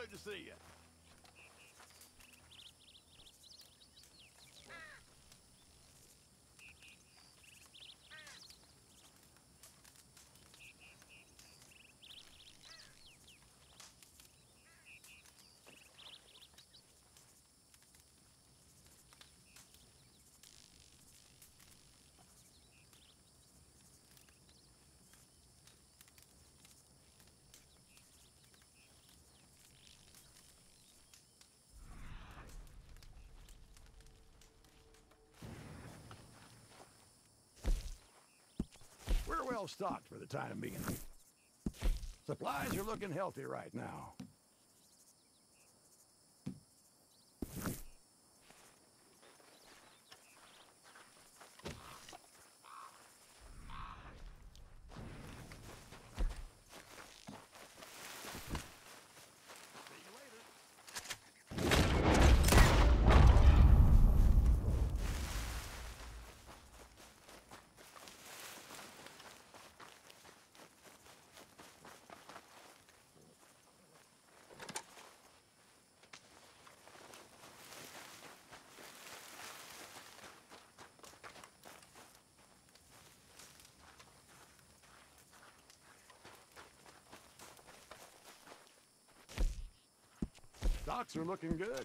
Good to see you. We're well stocked for the time being. Supplies are looking healthy right now. Stocks are looking good.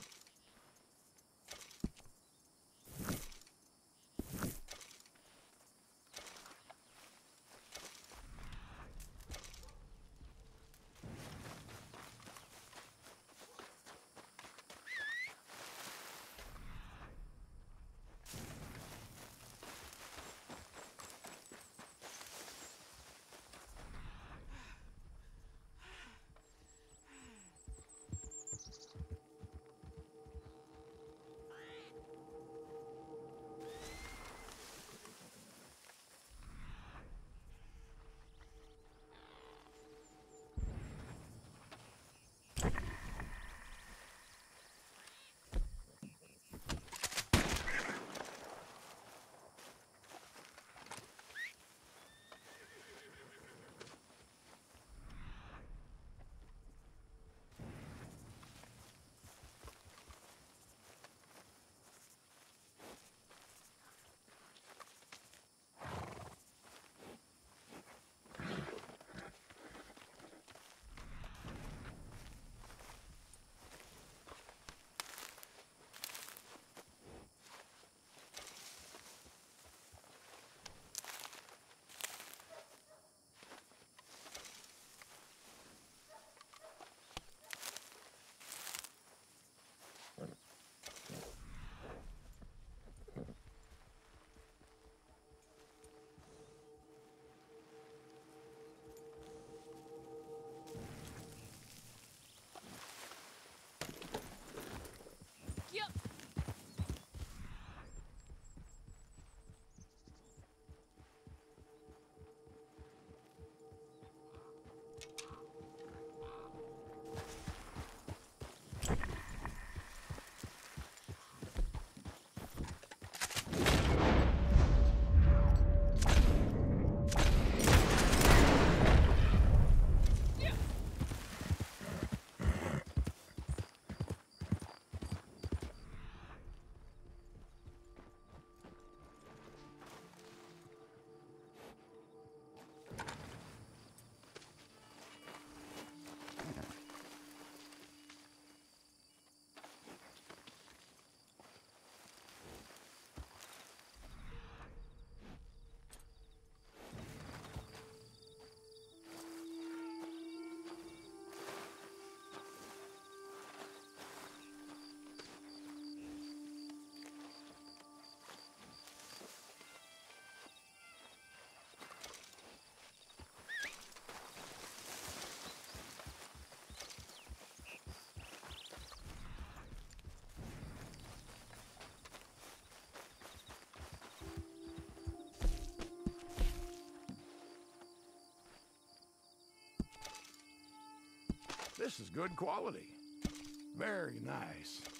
This is good quality. Very nice.